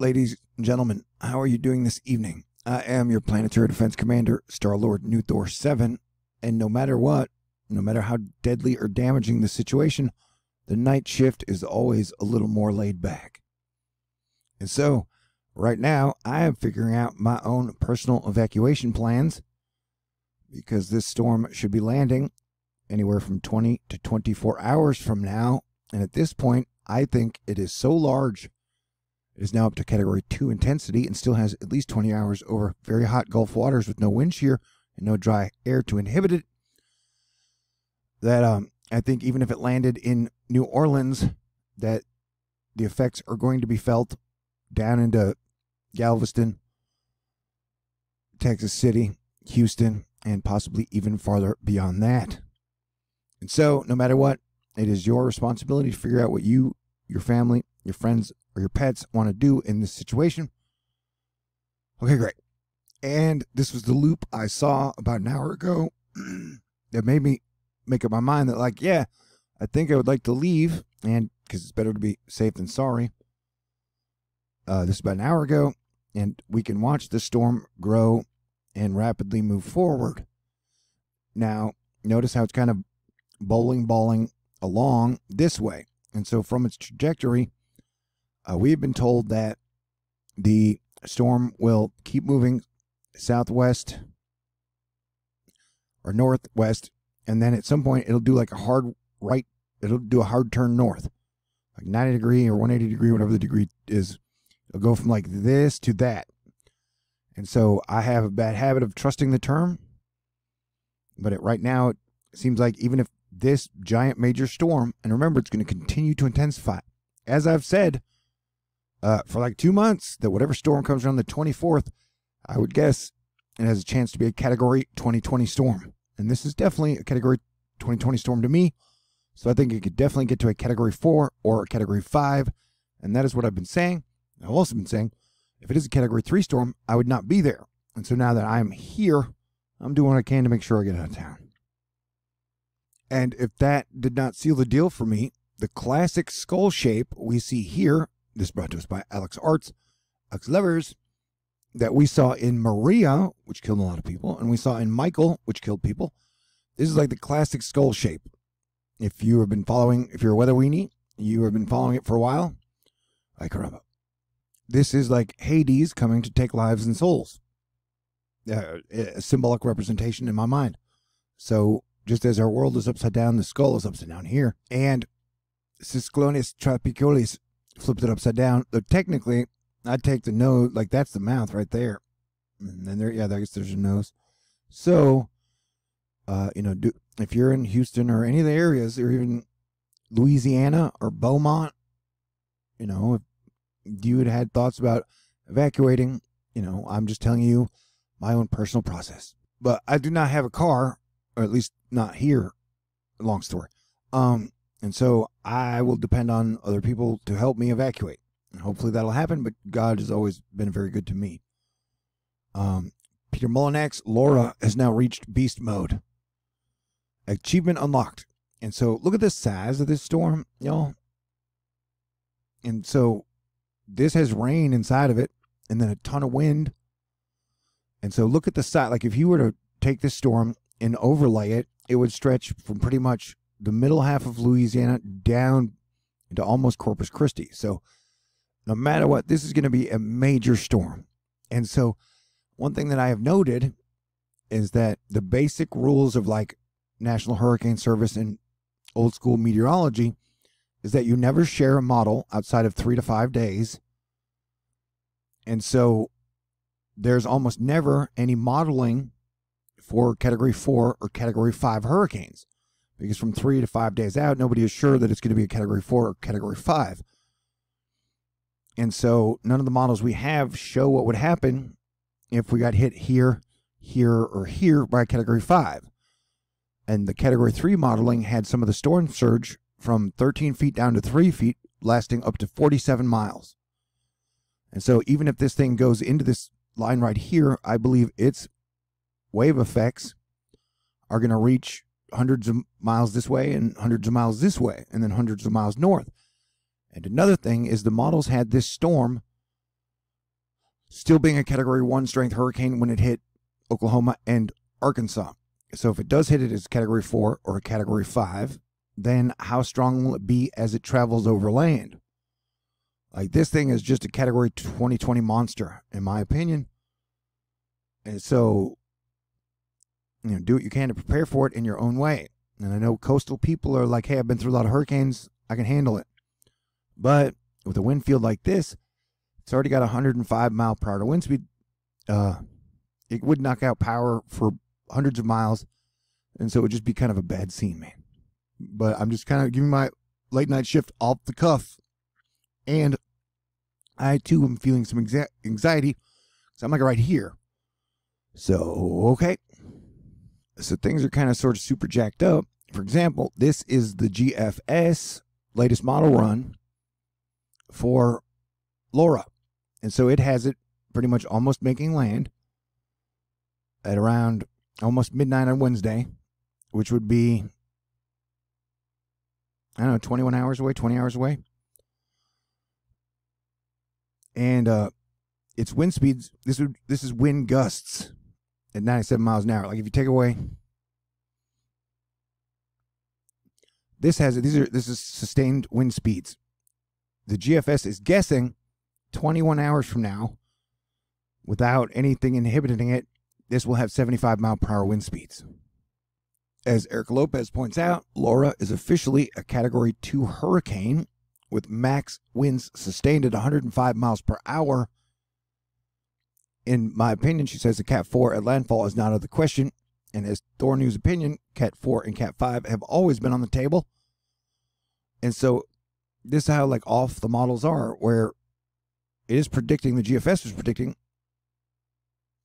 Ladies and gentlemen, how are you doing this evening? I am your planetary defense commander, Star Lord Newthor 7, and no matter what, no matter how deadly or damaging the situation, the night shift is always a little more laid back. And so, right now, I am figuring out my own personal evacuation plans, because this storm should be landing anywhere from 20 to 24 hours from now, and at this point, I think it is so large, it is now up to Category 2 intensity and still has at least 20 hours over very hot Gulf waters with no wind shear and no dry air to inhibit it, that I think even if it landed in New Orleans, that the effects are going to be felt down into Galveston, Texas City, Houston, and possibly even farther beyond that. And so, no matter what, it is your responsibility to figure out what you, your family, your friends, or your pets want to do in this situation. Okay, great. And this was the loop I saw about an hour ago that made me make up my mind that, like, yeah, I think I would like to leave, and because it's better to be safe than sorry. This is about an hour ago, and we can watch the storm grow and rapidly move forward. Now, notice how it's kind of bowling along this way. And so from its trajectory, we've been told that the storm will keep moving southwest or northwest, and then at some point it'll do like a hard right, it'll do a hard turn north, like 90 degree or 180 degree, whatever the degree is. It'll go from like this to that. And so I have a bad habit of trusting the term, but right now it seems like even if this giant major storm, and remember it's going to continue to intensify, as I've said for like 2 months, that whatever storm comes around the 24th, I would guess it has a chance to be a Category 2020 storm, and this is definitely a Category 2020 storm to me. So I think it could definitely get to a Category 4 or a Category 5, and that is what I've been saying. I've also been saying if it is a Category 3 storm, I would not be there. And so now that I'm here, I'm doing what I can to make sure I get out of town. And if that did not seal the deal for me, the classic skull shape we see here, this brought to us by Alex Arts, Alex Lovers, that we saw in Maria, which killed a lot of people, and we saw in Michael, which killed people. This is like the classic skull shape. If you have been following, if you're a weather weenie, you have been following it for a while, like Caramba. This is like Hades coming to take lives and souls. A symbolic representation in my mind. So, just as our world is upside down, the skull is upside down here. And Cisclonis Tropicalis flipped it upside down. Though technically, I'd take the nose, like that's the mouth right there. And then there, yeah, I guess there's a nose. So, you know, if you're in Houston or any of the areas, or even Louisiana or Beaumont, you know, if you had thoughts about evacuating, you know, I'm just telling you my own personal process. But I do not have a car, or at least not here, long story. And so I will depend on other people to help me evacuate. And hopefully that'll happen, but God has always been very good to me. Peter Mullinex, Laura has now reached beast mode. Achievement unlocked. And so look at the size of this storm, y'all. And so this has rain inside of it, and then a ton of wind. And so look at the side. Like if you were to take this storm and overlay it, it would stretch from pretty much the middle half of Louisiana down into almost Corpus Christi. So no matter what, this is going to be a major storm. And so one thing that I have noted is that the basic rules of like National Hurricane Service and old school meteorology is that you never share a model outside of 3 to 5 days. And so there's almost never any modeling for Category 4 or Category 5 hurricanes, because from 3 to 5 days out, nobody is sure that it's going to be a Category 4 or Category 5. And so none of the models we have show what would happen if we got hit here, here, or here by Category 5. And the Category 3 modeling had some of the storm surge from 13 feet down to 3 feet, lasting up to 47 miles. And so even if this thing goes into this line right here, I believe its wave effects are going to reach hundreds of miles this way and hundreds of miles this way, and then hundreds of miles north. And another thing is the models had this storm still being a Category 1 strength hurricane when it hit Oklahoma and Arkansas. So if it does hit it as Category 4 or a Category 5, then how strong will it be as it travels over land? Like, this thing is just a Category 2020 monster, in my opinion. And so, you know, do what you can to prepare for it in your own way. And I know coastal people are like, hey, I've been through a lot of hurricanes, I can handle it. But with a wind field like this, it's already got 105 mile per hour wind speed. It would knock out power for hundreds of miles. And so it would just be kind of a bad scene, man. But I'm just kind of giving my late night shift off the cuff. And I, too, am feeling some anxiety. So I'm like right here. So, okay. So things are kind of sort of super jacked up. For example, this is the GFS latest model run for Laura. And so it has it pretty much almost making land at around almost midnight on Wednesday, which would be, I don't know, 21 hours away, 20 hours away. And its wind speeds, this is wind gusts at 97 miles an hour. Like, if you take away, this has it, this is sustained wind speeds. The GFS is guessing 21 hours from now, without anything inhibiting it, this will have 75 mile per hour wind speeds. As Eric Lopez points out, Laura is officially a Category 2 hurricane with max winds sustained at 105 miles per hour. In my opinion, she says the Cat 4 at landfall is not out of the question. And as THORnews' opinion, Cat 4 and Cat 5 have always been on the table. And so this is how, like, off the models are, where it is predicting, the GFS was predicting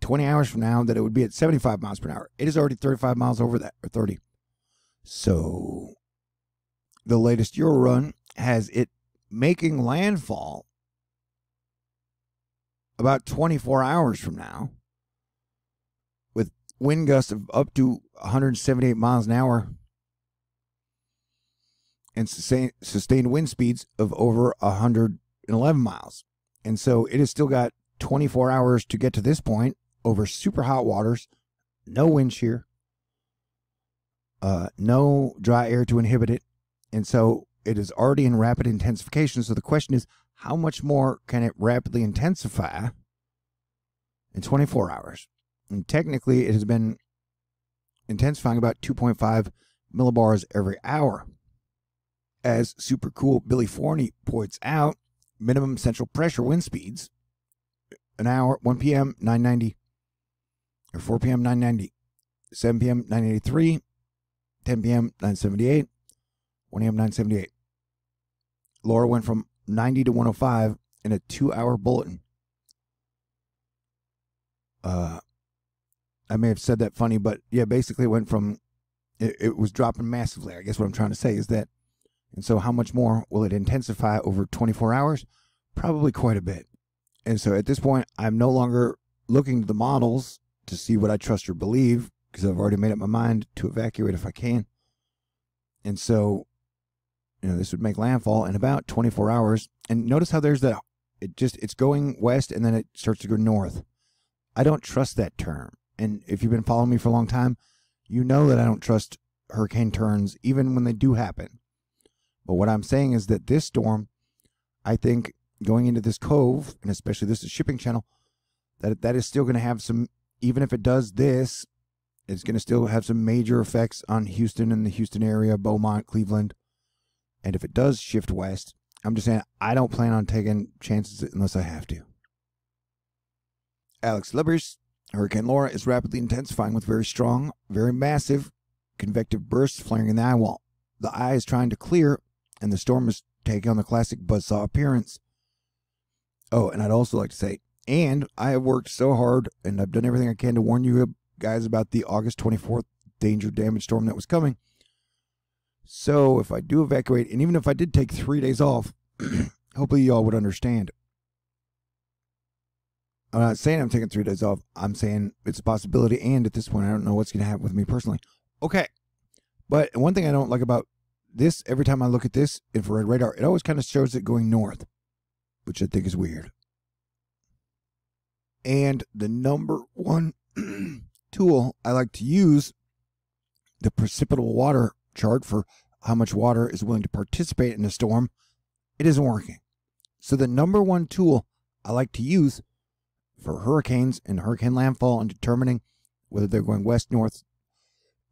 20 hours from now that it would be at 75 miles per hour. It is already 35 miles over that, or 30. So the latest Euro run has it making landfall about 24 hours from now with wind gusts of up to 178 miles an hour and sustained wind speeds of over 111 miles. And so it has still got 24 hours to get to this point over super hot waters, no wind shear, no dry air to inhibit it. And so it is already in rapid intensification. So the question is, how much more can it rapidly intensify in 24 hours? And technically, it has been intensifying about 2.5 millibars every hour. As super cool Billy Forney points out, minimum central pressure wind speeds, an hour, 1 p.m., 990, or 4 p.m., 990, 7 p.m., 983, 10 p.m., 978, 1 a.m., 978. Laura went from 90 to 105 in a 2-hour bulletin. I may have said that funny, but yeah, basically it went from, it was dropping massively. I guess what I'm trying to say is that, and so how much more will it intensify over 24 hours? Probably quite a bit. And so at this point, I'm no longer looking to the models to see what I trust or believe, because I've already made up my mind to evacuate if I can. And so, you know, this would make landfall in about 24 hours. And notice how there's that, it's going west and then it starts to go north. I don't trust that term. And if you've been following me for a long time, you know that I don't trust hurricane turns, even when they do happen. But what I'm saying is that this storm, I think going into this cove, and especially this is shipping channel, that is still going to have some, even if it does this, it's going to still have some major effects on Houston and the Houston area, Beaumont, Cleveland. And if it does shift west, I'm just saying I don't plan on taking chances unless I have to. Alex Libris, Hurricane Laura is rapidly intensifying with very strong, very massive convective bursts flaring in the eye wall. The eye is trying to clear, and the storm is taking on the classic buzzsaw appearance. Oh, and I'd also like to say, and I have worked so hard, and I've done everything I can to warn you guys about the August 24th danger damage storm that was coming. So if I do evacuate, and even if I did take 3 days off, hopefully y'all would understand. I'm not saying I'm taking 3 days off. I'm saying it's a possibility, and at this point, I don't know what's going to happen with me personally. Okay, but one thing I don't like about this, every time I look at this infrared radar, it always kind of shows it going north, which I think is weird. And the number one tool I like to use, the precipitable water chart for how much water is willing to participate in a storm, it isn't working. So the number one tool I like to use for hurricanes and hurricane landfall and determining whether they're going west, north,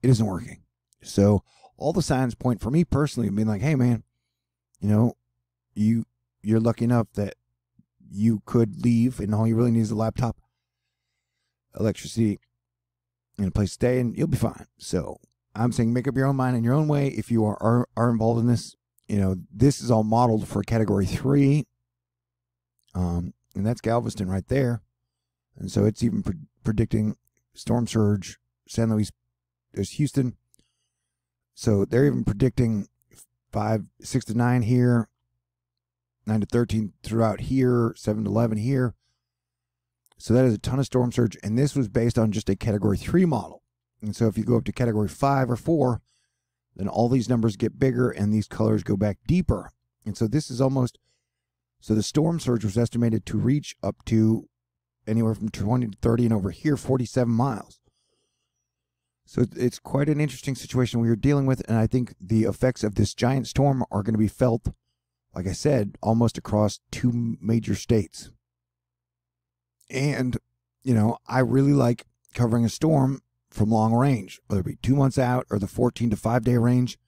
it isn't working. So all the signs point for me personally being like, hey man, you know, you're lucky enough that you could leave and all you really need is a laptop, electricity, and a place to stay, and you'll be fine. So I'm saying make up your own mind in your own way if you are involved in this. You know, this is all modeled for Category 3. And that's Galveston right there. And so it's even predicting storm surge. San Luis, there's Houston. So they're even predicting 6 to 9 here, 9 to 13 throughout here, 7 to 11 here. So that is a ton of storm surge. And this was based on just a Category 3 model. And so if you go up to Category 5 or 4, then all these numbers get bigger and these colors go back deeper. And so this is almost, so the storm surge was estimated to reach up to anywhere from 20 to 30 and over here, 47 miles. So it's quite an interesting situation we are dealing with. And I think the effects of this giant storm are going to be felt, like I said, almost across 2 major states. And, you know, I really like covering a storm from long range, whether it be 2 months out or the 14 to 5 day range,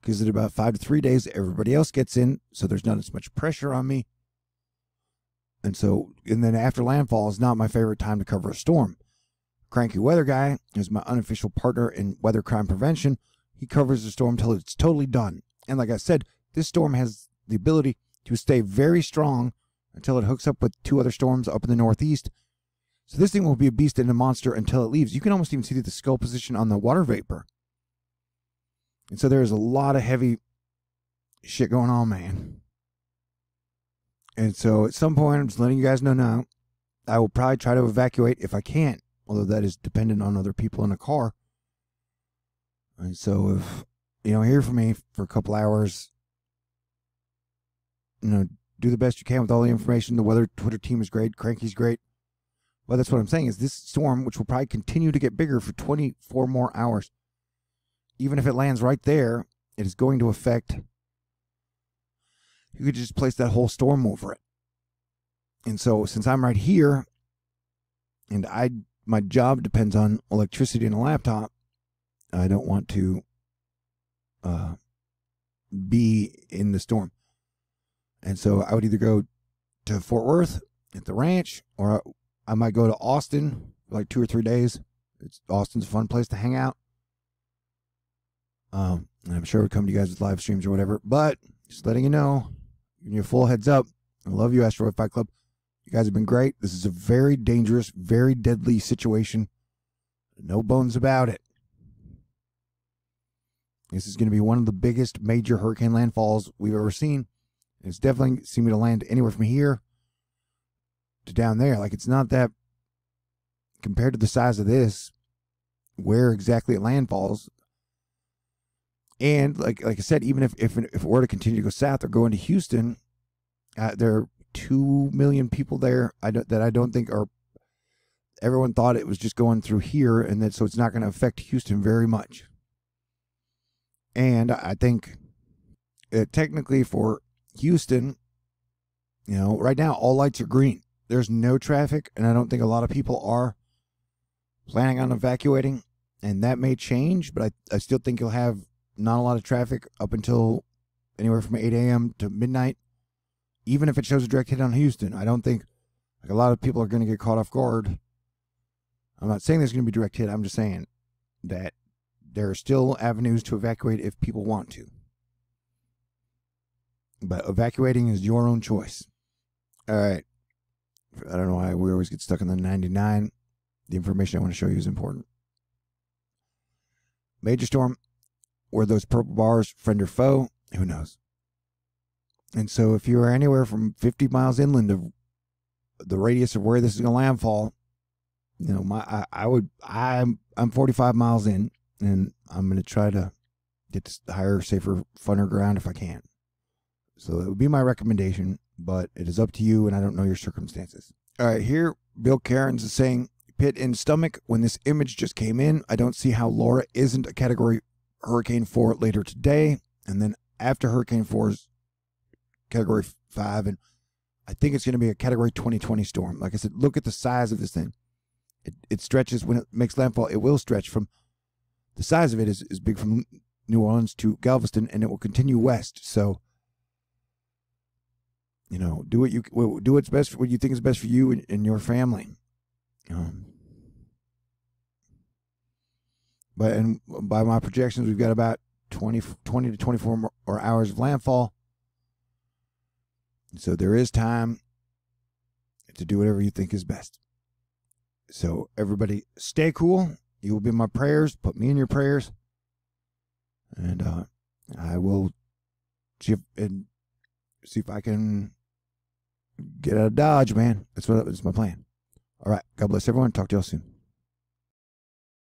because at about 5 to 3 days, everybody else gets in. So there's not as much pressure on me. And so, and then after landfall is not my favorite time to cover a storm. Cranky Weather Guy is my unofficial partner in weather crime prevention. He covers the storm till it's totally done. And like I said, this storm has the ability to stay very strong until it hooks up with 2 other storms up in the Northeast. So this thing will be a beast and a monster until it leaves. You can almost even see the skull position on the water vapor. And so there's a lot of heavy shit going on, man. And so at some point, I'm just letting you guys know now, I will probably try to evacuate if I can, although that is dependent on other people in a car. And so if you don't hear from me for a couple hours, you know, do the best you can with all the information. The weather Twitter team is great. Cranky's great. Well, that's what I'm saying is this storm, which will probably continue to get bigger for 24 more hours, even if it lands right there, it is going to affect. You could just place that whole storm over it. And so since I'm right here and my job depends on electricity and a laptop, I don't want to be in the storm. And so I would either go to Fort Worth at the ranch, or I might go to Austin for like 2 or 3 days. Austin's a fun place to hang out. And I'm sure we'll come to you guys with live streams or whatever. But just letting you know, giving you a full heads up. I love you, Asteroid Fight Club. You guys have been great. This is a very dangerous, very deadly situation. No bones about it. This is going to be one of the biggest major hurricane landfalls we've ever seen. And it's definitely seeming to land anywhere from here to down there. Like, it's not that, compared to the size of this, where exactly it landfalls. And like I said, even if it were to continue to go south or go into Houston, there are 2 million people there that I don't think are, everyone thought it was just going through here, and that so it's not going to affect Houston very much. And I think technically for Houston, you know, right now all lights are green. There's no traffic, and I don't think a lot of people are planning on evacuating, and that may change, but I still think you'll have not a lot of traffic up until anywhere from 8 a.m. to midnight, even if it shows a direct hit on Houston. I don't think, like, a lot of people are going to get caught off guard. I'm not saying there's going to be a direct hit. I'm just saying that there are still avenues to evacuate if people want to. But evacuating is your own choice. All right. I don't know why we always get stuck on the 99. The information I want to show you is important. Major storm, where those purple bars, friend or foe, who knows? And so if you are anywhere from 50 miles inland of the radius of where this is going to landfall, you know, I'm 45 miles in, and I'm going to try to get to higher, safer, funner ground if I can. So it would be my recommendation, but it is up to you, and I don't know your circumstances. Here, Bill Cairns is saying, pit in stomach when this image just came in. I don't see how Laura isn't a Category Hurricane 4 later today. And then after Hurricane 4 is Category 5. And I think it's going to be a Category 2020 storm. Like I said, look at the size of this thing. It stretches when it makes landfall. It will stretch from, the size of it is big from New Orleans to Galveston, and it will continue west. So, you know, do what's best for what you think is best for you and your family. But by my projections, we've got about 20 to 24 more hours of landfall. So there is time to do whatever you think is best. So everybody stay cool. You will be in my prayers. Put me in your prayers. And I will see if I can get out of Dodge, man. That's my plan. All right. God bless everyone. Talk to y'all soon.